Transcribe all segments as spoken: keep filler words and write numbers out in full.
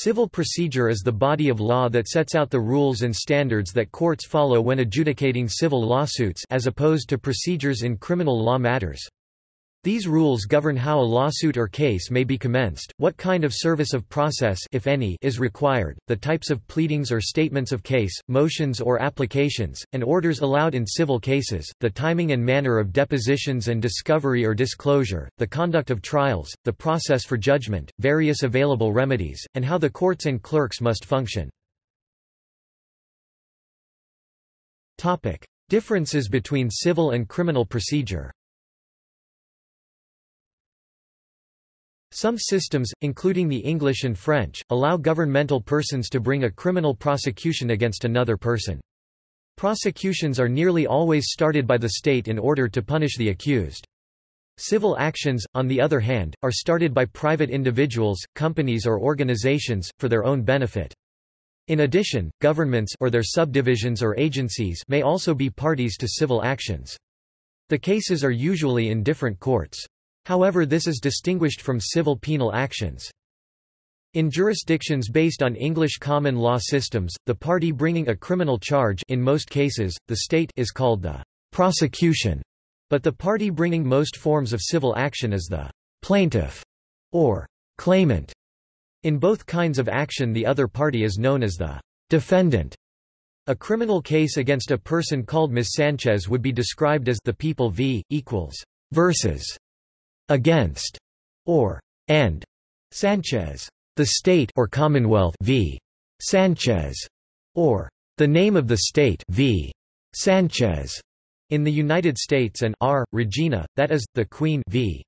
Civil procedure is the body of law that sets out the rules and standards that courts follow when adjudicating civil lawsuits, as opposed to procedures in criminal law matters. These rules govern how a lawsuit or case may be commenced, what kind of service of process, if any, is required, the types of pleadings or statements of case, motions or applications, and orders allowed in civil cases, the timing and manner of depositions and discovery or disclosure, the conduct of trials, the process for judgment, various available remedies, and how the courts and clerks must function. Topic: Differences between civil and criminal procedure. Some systems, including the English and French, allow governmental persons to bring a criminal prosecution against another person. Prosecutions are nearly always started by the state in order to punish the accused. Civil actions, on the other hand, are started by private individuals, companies or organizations, for their own benefit. In addition, governments or their subdivisions or agencies may also be parties to civil actions. The cases are usually in different courts. However, this is distinguished from civil penal actions. In jurisdictions based on English common law systems, the party bringing a criminal charge, in most cases, the state, is called the prosecution, but the party bringing most forms of civil action is the plaintiff or claimant. In both kinds of action, the other party is known as the defendant. A criminal case against a person called Miz Sanchez would be described as the People v. equals versus against or and Sanchez, the state or Commonwealth v. Sanchez, or the name of the state v. Sanchez in the United States, and R. Regina, that is, the Queen v.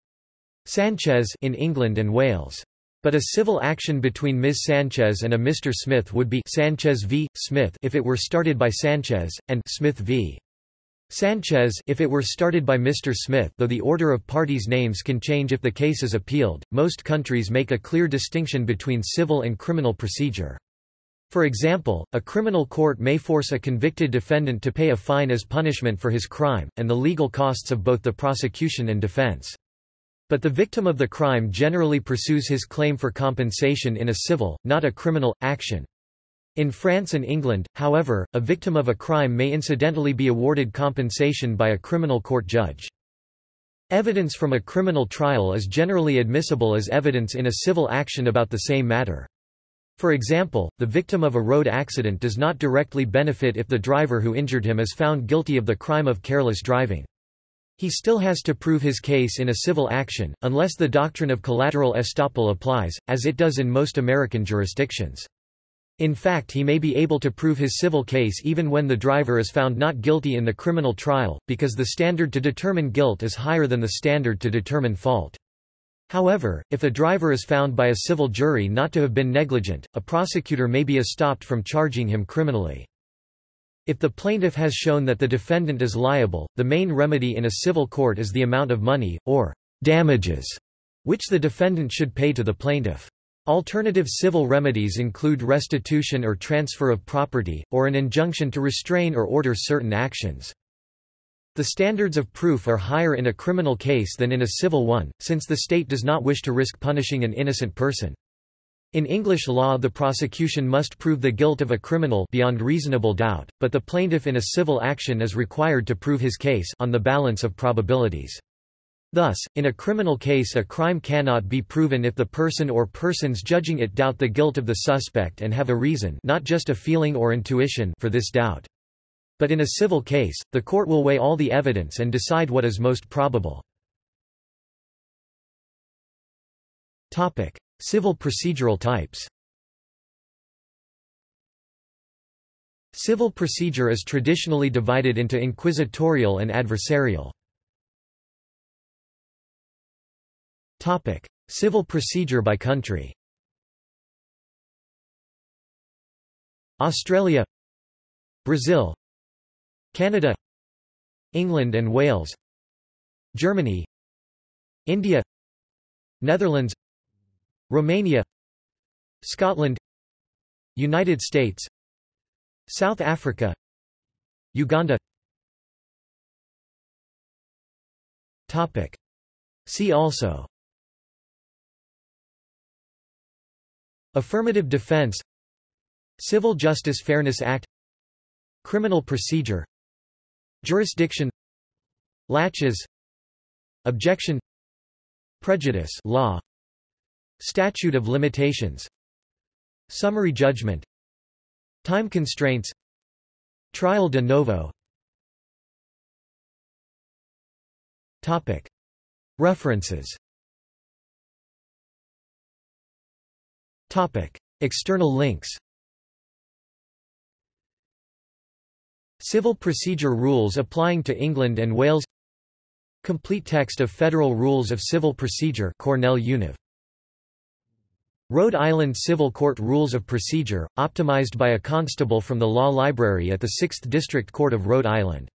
Sanchez in England and Wales. But a civil action between Miz Sanchez and a Mister Smith would be Sanchez v. Smith if it were started by Sanchez, and Smith v. Sanchez if it were started by Mister Smith, though the order of parties' names can change if the case is appealed. Most countries make a clear distinction between civil and criminal procedure. For example, a criminal court may force a convicted defendant to pay a fine as punishment for his crime, and the legal costs of both the prosecution and defense. But the victim of the crime generally pursues his claim for compensation in a civil, not a criminal, action. In France and England, however, a victim of a crime may incidentally be awarded compensation by a criminal court judge. Evidence from a criminal trial is generally admissible as evidence in a civil action about the same matter. For example, the victim of a road accident does not directly benefit if the driver who injured him is found guilty of the crime of careless driving. He still has to prove his case in a civil action, unless the doctrine of collateral estoppel applies, as it does in most American jurisdictions. In fact, he may be able to prove his civil case even when the driver is found not guilty in the criminal trial, because the standard to determine guilt is higher than the standard to determine fault. However, if a driver is found by a civil jury not to have been negligent, a prosecutor may be stopped from charging him criminally. If the plaintiff has shown that the defendant is liable, the main remedy in a civil court is the amount of money, or damages, which the defendant should pay to the plaintiff. Alternative civil remedies include restitution or transfer of property, or an injunction to restrain or order certain actions. The standards of proof are higher in a criminal case than in a civil one, since the state does not wish to risk punishing an innocent person. In English law, the prosecution must prove the guilt of a criminal beyond reasonable doubt, but the plaintiff in a civil action is required to prove his case on the balance of probabilities. Thus, in a criminal case, a crime cannot be proven if the person or persons judging it doubt the guilt of the suspect and have a reason, not just a feeling or intuition, for this doubt. But in a civil case, the court will weigh all the evidence and decide what is most probable. Topic: Civil procedural types. Civil procedure is traditionally divided into inquisitorial and adversarial. Topic: Civil procedure by country. Australia, Brazil, Canada, England and Wales, Germany, India, Netherlands, Romania, Scotland, United States, South Africa, Uganda. Topic: See also Affirmative defense, Civil Justice Fairness Act, Criminal procedure, Jurisdiction, Latches, Objection, Prejudice law, Statute of limitations, Summary judgment, Time constraints, Trial de novo. Topic. References. Topic. External links. Civil procedure rules applying to England and Wales. Complete text of Federal Rules of Civil Procedure, Cornell Univ. Rhode Island Civil Court Rules of Procedure, optimized by a constable from the Law Library at the sixth District Court of Rhode Island.